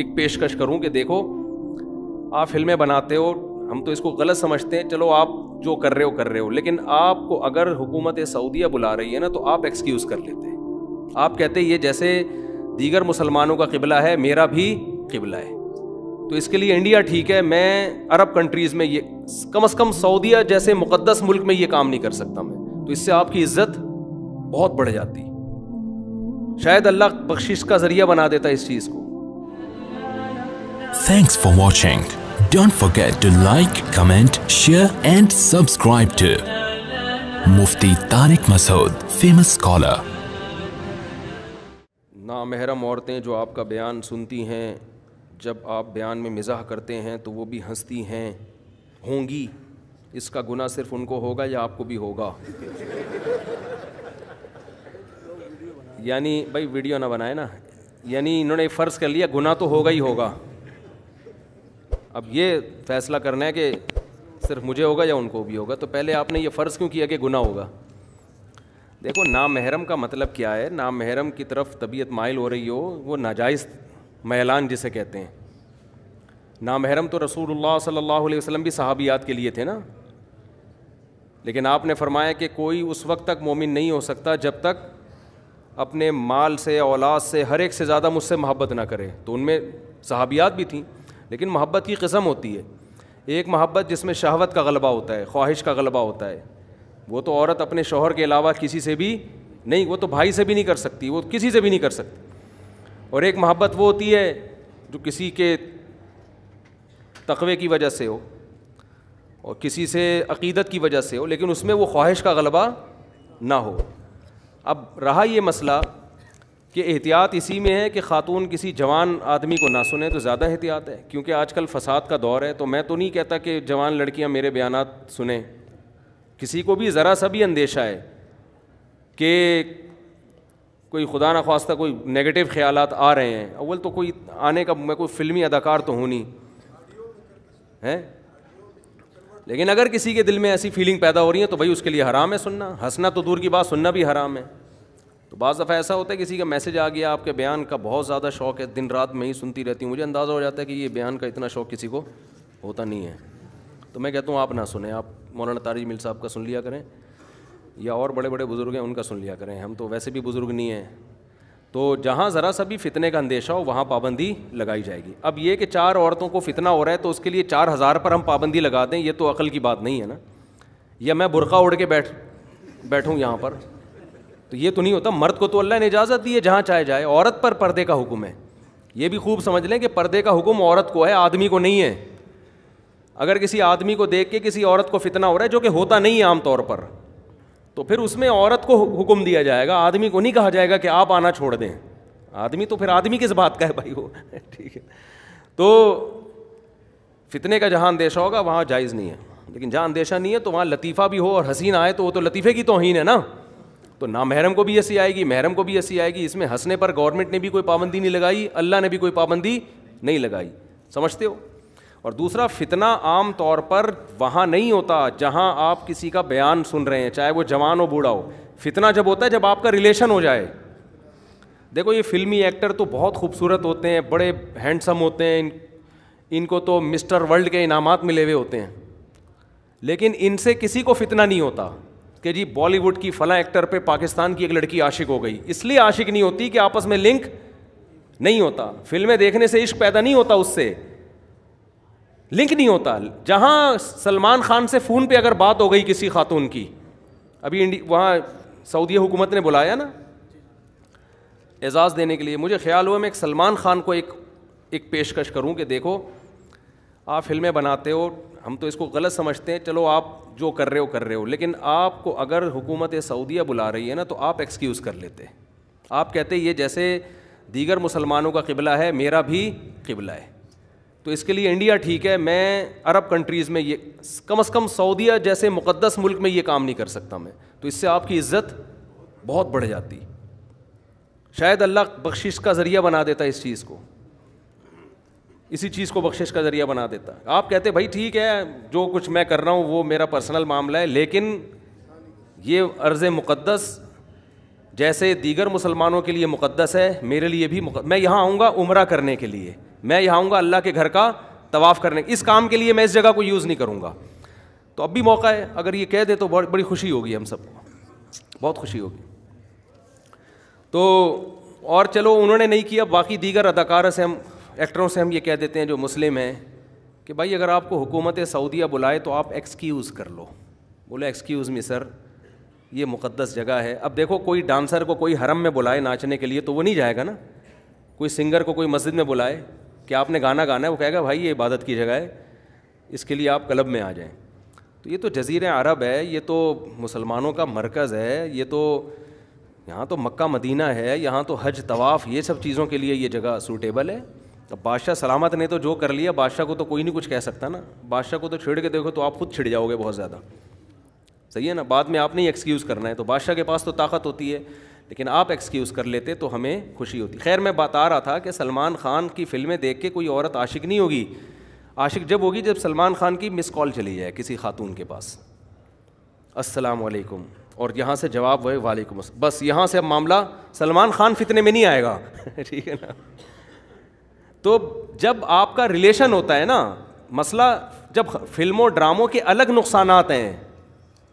एक पेशकश करूं कि देखो आप फिल्में बनाते हो, हम तो इसको गलत समझते हैं, चलो आप जो कर रहे हो, लेकिन आपको अगर हुकूमत सऊदीया बुला रही है ना तो आप एक्सक्यूज़ कर लेते हैं। आप कहते हैं ये जैसे दीगर मुसलमानों का क़िबला है मेरा भी क़िबला है, तो इसके लिए इंडिया ठीक है, मैं अरब कंट्रीज़ में ये कम से कम सऊदीया जैसे मुक़द्दस मुल्क में ये काम नहीं कर सकता मैं, तो इससे आपकी इज़्ज़त बहुत बढ़ जाती। शायद अल्लाह बख्शिश का ज़रिया बना देता इस चीज़ को। Thanks for watching. Don't forget to like, comment, share and subscribe to Mufti Tariq Masood, famous scholar। नामहरम औरतें जो आपका बयान सुनती हैं, जब आप बयान में मिजाह करते हैं तो वो भी हंसती हैं होंगी, इसका गुनाह सिर्फ उनको होगा या आपको भी होगा? यानी भाई वीडियो ना बनाए ना, यानी इन्होंने फ़र्ज़ कर लिया गुनाह तो होगा ही होगा। अब ये फैसला करना है कि सिर्फ मुझे होगा या उनको भी होगा, तो पहले आपने ये फ़र्ज़ क्यों किया कि गुनाह होगा? देखो नामहरम का मतलब क्या है, नामहरम की तरफ तबीयत माइल हो रही हो, वो नाजायज़ मैलान जिसे कहते हैं। नामहरम तो रसूलुल्लाह सल्लल्लाहु अलैहि वसल्लम भी सहाबियात के लिए थे ना, लेकिन आपने फरमाया कि कोई उस वक्त तक मोमिन नहीं हो सकता जब तक अपने माल से, औलाद से, हर एक से ज़्यादा मुझसे मोहब्बत ना करे। तो उनमें सहाबियात भी थीं, लेकिन मोहब्बत की किस्म होती है। एक मोहब्बत जिसमें शहवत का गलबा होता है, ख्वाहिश का गलबा होता है, वो तो औरत अपने शौहर के अलावा किसी से भी नहीं, वो तो भाई से भी नहीं कर सकती, वो किसी से भी नहीं कर सकती। और एक मोहब्बत वो होती है जो किसी के तकवे की वजह से हो और किसी से अक़ीदत की वजह से हो, लेकिन उसमें वो ख्वाहिश का गलबा ना हो। अब रहा ये मसला कि एहतियात इसी में है कि खातून किसी जवान आदमी को ना सुने तो ज़्यादा एहतियात है, क्योंकि आजकल फ़साद का दौर है। तो मैं तो नहीं कहता कि जवान लड़कियां मेरे बयानात सुने, किसी को भी ज़रा सा भी अंदेशा है कि कोई खुदा ना ख्वास्ता कोई नेगेटिव ख्यालात आ रहे हैं, अव्वल तो कोई आने का, मैं कोई फ़िल्मी अदाकार तो हूँ नहीं हैं, लेकिन अगर किसी के दिल में ऐसी फीलिंग पैदा हो रही है तो भाई उसके लिए हराम है सुनना। हंसना तो दूर की बात, सुनना भी हराम है। तो बाज़ दफ़ा ऐसा होता है किसी का मैसेज आ गया, आपके बयान का बहुत ज़्यादा शौक़ है, दिन रात में ही सुनती रहती हूँ, मुझे अंदाज़ा हो जाता है कि ये बयान का इतना शौक़ किसी को होता नहीं है। तो मैं कहता हूँ आप ना सुने, आप मौलाना तारिक मिल साहब का सुन लिया करें, या और बड़े बड़े बुज़ुर्ग हैं उनका सुन लिया करें, हम तो वैसे भी बुज़ुर्ग नहीं हैं। तो जहाँ ज़रा सा भी फितने का अंदेशा हो वहाँ पाबंदी लगाई जाएगी। अब ये कि 4 औरतों को फितना हो रहा है तो उसके लिए 4000 पर हम पाबंदी लगा दें, ये तो अकल की बात नहीं है ना। या मैं बुरक़ा ओढ़ के बैठूँ यहाँ पर, तो ये तो नहीं होता। मर्द को तो अल्लाह ने इजाज़त दी है जहाँ चाहे जाए, औरत पर पर्दे का हुक्म है। ये भी खूब समझ लें कि पर्दे का हुक्म औरत को है, आदमी को नहीं है। अगर किसी आदमी को देख के किसी औरत को फितना हो रहा है, जो कि होता नहीं है आमतौर पर, तो फिर उसमें औरत को हुक्म दिया जाएगा, आदमी को नहीं कहा जाएगा कि आप आना छोड़ दें। आदमी तो फिर आदमी किस बात का है भाई वो, ठीक है। तो फितने का जहाँ अंदेशा होगा वहाँ जायज़ नहीं है, लेकिन जहाँ अंदेशा नहीं है तो वहाँ लतीफ़ा भी हो और हसीन आए तो वो तो लतीफ़े की तौहीन है ना। तो ना महरम को भी हंसी आएगी, महरम को भी हंसी आएगी। इसमें हंसने पर गवर्नमेंट ने भी कोई पाबंदी नहीं लगाई, अल्लाह ने भी कोई पाबंदी नहीं लगाई, समझते हो। और दूसरा, फितना आम तौर पर वहाँ नहीं होता जहाँ आप किसी का बयान सुन रहे हैं, चाहे वो जवान हो बूढ़ा हो। फितना जब होता है जब आपका रिलेशन हो जाए। देखो ये फिल्मी एक्टर तो बहुत खूबसूरत होते हैं, बड़े हैंडसम होते हैं, इनको तो मिस्टर वर्ल्ड के इनामात मिले हुए होते हैं, लेकिन इनसे किसी को फितना नहीं होता कि जी बॉलीवुड की फ़लाँ एक्टर पे पाकिस्तान की एक लड़की आशिक हो गई। इसलिए आशिक नहीं होती कि आपस में लिंक नहीं होता, फिल्में देखने से इश्क पैदा नहीं होता, उससे लिंक नहीं होता। जहाँ सलमान खान से फ़ोन पे अगर बात हो गई किसी खातून की, अभी वहाँ सऊदी हुकूमत ने बुलाया ना एजाज़ देने के लिए, मुझे ख्याल हुआ मैं एक सलमान खान को एक पेशकश करूँ कि देखो आप फिल्में बनाते हो, हम तो इसको गलत समझते हैं, चलो आप जो कर रहे हो, लेकिन आपको अगर हुकूमत सऊदीया बुला रही है ना तो आप एक्सक्यूज़ कर लेते। आप कहते ये जैसे दीगर मुसलमानों का क़िबला है मेरा भी क़िबला है, तो इसके लिए इंडिया ठीक है, मैं अरब कंट्रीज़ में ये कम से कम सऊदीया जैसे मुक़द्दस मुल्क में ये काम नहीं कर सकता मैं, तो इससे आपकी इज़्ज़त बहुत बढ़ जाती। शायद अल्लाह बख्शिश का ज़रिया बना देता इस चीज़ को, इसी चीज़ को बख्शिश का ज़रिया बना देता। आप कहते भाई ठीक है जो कुछ मैं कर रहा हूँ वो मेरा पर्सनल मामला है, लेकिन ये अर्ज़ मुक़द्दस जैसे दीगर मुसलमानों के लिए मुक़द्दस है, मेरे लिए भी मैं यहाँ आऊँगा उम्रा करने के लिए, मैं यहाँ आऊँगा अल्लाह के घर का तवाफ़ करने, इस काम के लिए मैं इस जगह को यूज़ नहीं करूँगा। तो अब भी मौका है, अगर ये कह दे तो बहुत बड़ी खुशी होगी हम सबको, बहुत खुशी होगी। तो और चलो उन्होंने नहीं किया, बाकी दीगर अदाकारा से हम, एक्टरों से हम ये कह देते हैं जो मुस्लिम हैं कि भाई अगर आपको हुकूमत सऊदिया बुलाए तो आप एक्सक्यूज़ कर लो, बोले एक्सक्यूज़ मी सर ये मुक़द्दस जगह है। अब देखो कोई डांसर को कोई हरम में बुलाए नाचने के लिए तो वो नहीं जाएगा ना, कोई सिंगर को कोई मस्जिद में बुलाए कि आपने गाना गाना है, वो कहेगा भाई ये इबादत की जगह है, इसके लिए आप क्लब में आ जाएं। तो ये तो जज़ीरे अरब है, ये तो मुसलमानों का मरकज़ है, ये तो यहाँ तो मक्का मदीना है, यहाँ तो हज तवाफ़ ये सब चीज़ों के लिए ये जगह सूटेबल है। अब बादशाह सलामत ने तो जो कर लिया, बादशाह को तो कोई नहीं कुछ कह सकता ना, बादशाह को तो छिड़ के देखो तो आप खुद छिड़ जाओगे बहुत ज़्यादा, सही है ना, बाद में आपने ही एक्सक्यूज़ करना है। तो बादशाह के पास तो ताकत होती है, लेकिन आप एक्सक्यूज़ कर लेते तो हमें खुशी होती। खैर मैं बता रहा था कि सलमान खान की फ़िल्में देख के कोई औरत आशिक नहीं होगी, आशिक जब होगी जब सलमान खान की मिस कॉल चली जाए किसी खातून के पास, अस्सलाम वालेकुम, और यहाँ से जवाब वह वालेकुम, बस यहाँ से अब मामला सलमान खान फितने में नहीं आएगा ठीक है ना। तो जब आपका रिलेशन होता है ना, मसला जब फिल्मों ड्रामों के अलग नुकसानात हैं,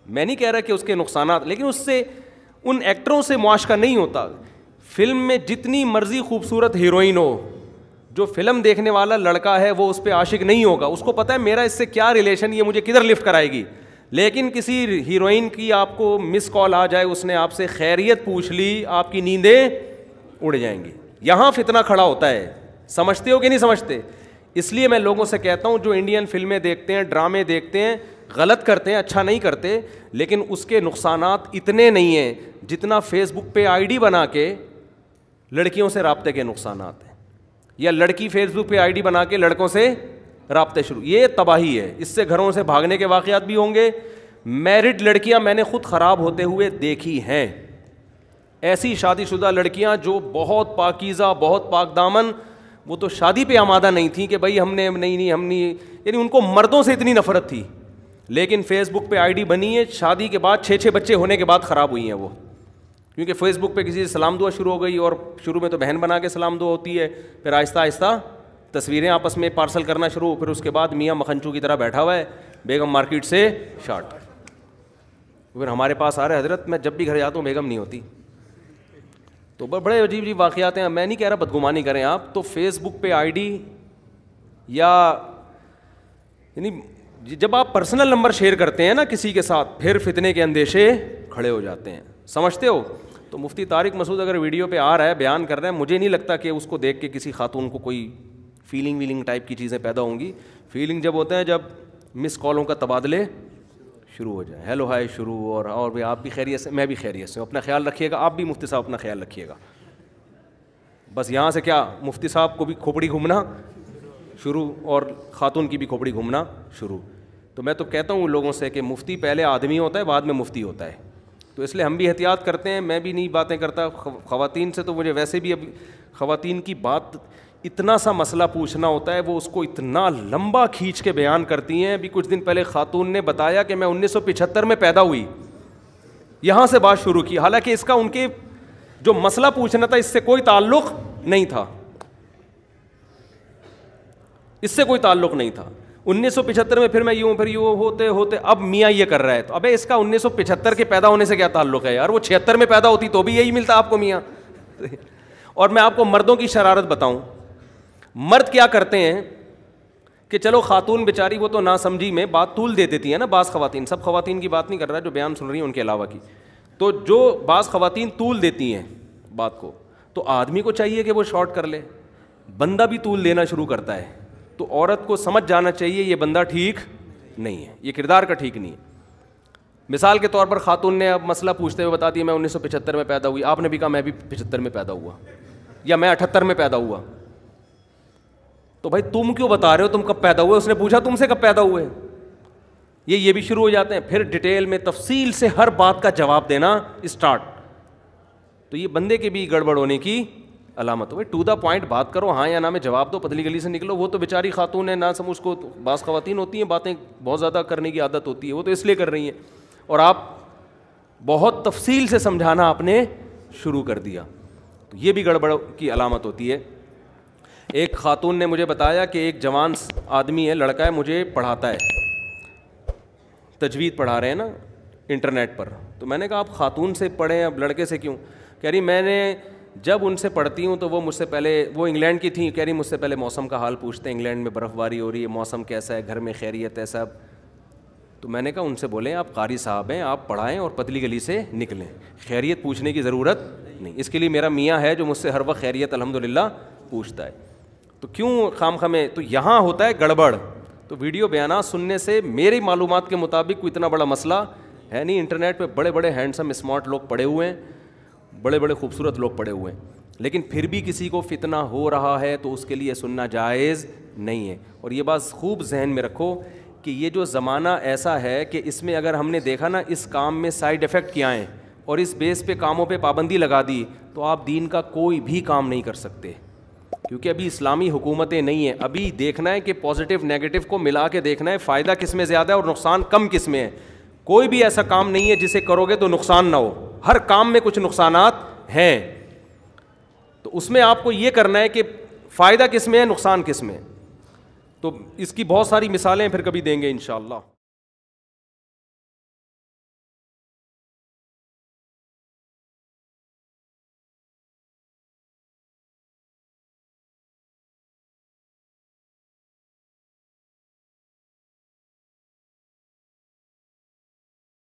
मैं नहीं कह रहा कि उसके नुकसानात, लेकिन उससे उन एक्टरों से मुआशका नहीं होता। फिल्म में जितनी मर्जी खूबसूरत हीरोइन हो, जो फिल्म देखने वाला लड़का है वो उस पर आशिक नहीं होगा, उसको पता है मेरा इससे क्या रिलेशन, ये मुझे किधर लिफ्ट कराएगी। लेकिन किसी हीरोइन की आपको मिस कॉल आ जाए, उसने आपसे खैरियत पूछ ली, आपकी नींदें उड़ जाएंगी। यहाँ फितना खड़ा होता है, समझते हो कि नहीं समझते। इसलिए मैं लोगों से कहता हूँ जो इंडियन फिल्में देखते हैं, ड्रामे देखते हैं, गलत करते हैं, अच्छा नहीं करते, लेकिन उसके नुकसानात इतने नहीं हैं जितना फेसबुक पे आईडी बना के लड़कियों से राब्ते के नुकसानात हैं, या लड़की फेसबुक पे आईडी बना के लड़कों से राब्ते शुरू। ये तबाही है, इससे घरों से भागने के वाक़यात भी होंगे। मैरिड लड़कियां मैंने खुद ख़राब होते हुए देखी हैं, ऐसी शादीशुदा लड़कियां जो बहुत पाकीज़ा, बहुत पाकदामन, वो तो शादी पे आमादा नहीं थी कि भाई हमने नहीं, यानी उनको मर्दों से इतनी नफरत थी, लेकिन फेसबुक पे आईडी बनी है, शादी के बाद 6-6 बच्चे होने के बाद ख़राब हुई हैं वो, क्योंकि फेसबुक पे किसी से सलाम दुआ शुरू हो गई, और शुरू में तो बहन बना के सलाम दुआ होती है, फिर आहिस्ता आहिस्ता तस्वीरें आपस में पार्सल करना शुरू, फिर उसके बाद मियाँ मखनचू की तरह बैठा हुआ है बेगम मार्केट से शार्ट, फिर हमारे पास आ रहे हजरत मैं जब भी घर जाता हूँ बेगम नहीं होती। तो बड़े अजीब अजीब वाक़ियात हैं। मैं नहीं कह रहा बदगुमानी करें आप, तो फेसबुक पे आईडी या यानी जब आप पर्सनल नंबर शेयर करते हैं ना किसी के साथ, फिर फितने के अंदेशे खड़े हो जाते हैं, समझते हो। तो मुफ्ती तारिक मसूद अगर वीडियो पे आ रहा है, बयान कर रहे हैं, मुझे नहीं लगता कि उसको देख के किसी खातून को कोई फीलिंग वीलिंग टाइप की चीज़ें पैदा होंगी। फीलिंग जब होते हैं जब मिस कॉलों का तबादले शुरू हो जाए, हेलो हाय शुरू, और भी आप भी खैरियत से, मैं भी खैरियत से हूँ, अपना ख्याल रखिएगा, आप भी मुफ्ती साहब अपना ख्याल रखिएगा, बस यहाँ से क्या मुफ्ती साहब को भी खोपड़ी घूमना शुरू और खातून की भी खोपड़ी घूमना शुरू। तो मैं तो कहता हूँ लोगों से कि मुफ्ती पहले आदमी होता है, बाद में मुफ्ती होता है, तो इसलिए हम भी एहतियात करते हैं। मैं भी नहीं बातें करता ख़वातीन से, तो मुझे वैसे भी अब ख़वातीन की बात इतना सा मसला पूछना होता है, वो उसको इतना लंबा खींच के बयान करती हैं। अभी कुछ दिन पहले खातून ने बताया कि मैं 1975 में पैदा हुई, यहाँ से बात शुरू की, हालांकि इसका उनके जो मसला पूछना था इससे कोई ताल्लुक़ नहीं था, इससे कोई ताल्लुक़ नहीं था। 1975 में फिर मैं यूँ, फिर यूँ होते होते अब मियाँ ये कर रहा है, तो अबे इसका 1975 के पैदा होने से क्या ताल्लुक़ है यार, वो 76 में पैदा होती तो भी यही मिलता आपको मियाँ। और मैं आपको मर्दों की शरारत बताऊँ, मर्द क्या करते हैं कि चलो खातून बेचारी वो तो ना समझी में बात तूल दे देती है ना, बाज़ ख़वातीन, सब ख़वातीन की बात नहीं कर रहा जो बयान सुन रही हैं उनके अलावा की, तो जो बाज़ ख़वातीन तूल देती हैं बात को, तो आदमी को चाहिए कि वो शॉर्ट कर ले, बंदा भी तूल देना शुरू करता है, तो औरत को समझ जाना चाहिए ये बंदा ठीक नहीं है, ये किरदार का ठीक नहीं है। मिसाल के तौर पर खातून ने अब मसला पूछते हुए बता दिया मैं 1975 में पैदा हुई, आपने भी कहा मैं भी 75 में पैदा हुआ, या मैं 78 में पैदा हुआ, तो भाई तुम क्यों बता रहे हो तुम कब पैदा हुए, उसने पूछा तुमसे कब पैदा हुए, ये भी शुरू हो जाते हैं, फिर डिटेल में तफसील से हर बात का जवाब देना स्टार्ट। तो ये बंदे के भी गड़बड़ होने की अलामत हो, भाई टू द पॉइंट बात करो, हाँ या ना में जवाब दो, पतली गली से निकलो। वो तो बेचारी खातून है ना समझ, उसको बास खवातीन होती हैं बातें बहुत ज़्यादा करने की आदत होती है, वो तो इसलिए कर रही हैं, और आप बहुत तफसील से समझाना आपने शुरू कर दिया, तो ये भी गड़बड़ की अलामत होती है। एक खातून ने मुझे बताया कि एक जवान आदमी है, लड़का है, मुझे पढ़ाता है, तजवीद पढ़ा रहे हैं ना इंटरनेट पर। तो मैंने कहा आप खातून से पढ़ें, अब लड़के से क्यों? कह रही मैंने जब उनसे पढ़ती हूँ तो वो मुझसे पहले, वो इंग्लैंड की थी, कह रही मुझसे पहले मौसम का हाल पूछते हैं, इंग्लैंड में बर्फ़बारी हो रही है, मौसम कैसा है, घर में खैरियत है सब। तो मैंने कहा उनसे बोलें आप कारी साहब हैं, आप पढ़ाएँ और पतली गली से निकलें, खैरियत पूछने की ज़रूरत नहीं। इसके लिए मेरा मियाँ है जो मुझसे हर वक्त खैरियत अल्हम्दुलिल्लाह पूछता है, तो क्यों खाम खामे। तो यहाँ होता है गड़बड़। तो वीडियो बयान सुनने से मेरी मालूमात के मुताबिक कोई इतना बड़ा मसला है नहीं। इंटरनेट पे बड़े बड़े हैंडसम स्मार्ट लोग पड़े हुए हैं, बड़े बड़े खूबसूरत लोग पड़े हुए हैं, लेकिन फिर भी किसी को फितना हो रहा है तो उसके लिए सुनना जायज़ नहीं है। और ये बात खूब जहन में रखो कि ये जो ज़माना ऐसा है कि इसमें अगर हमने देखा ना इस काम में साइड इफ़ेक्ट क्या आएँ और इस बेस पे कामों पर पाबंदी लगा दी तो आप दीन का कोई भी काम नहीं कर सकते, क्योंकि अभी इस्लामी हुकूमतें नहीं है। अभी देखना है कि पॉजिटिव नेगेटिव को मिला के देखना है, फ़ायदा किस में ज़्यादा है और नुकसान कम किस में है। कोई भी ऐसा काम नहीं है जिसे करोगे तो नुकसान ना हो, हर काम में कुछ नुकसानात हैं। तो उसमें आपको ये करना है कि फ़ायदा किस में है, नुकसान किस में है। तो इसकी बहुत सारी मिसालें फिर कभी देंगे इंशाअल्लाह।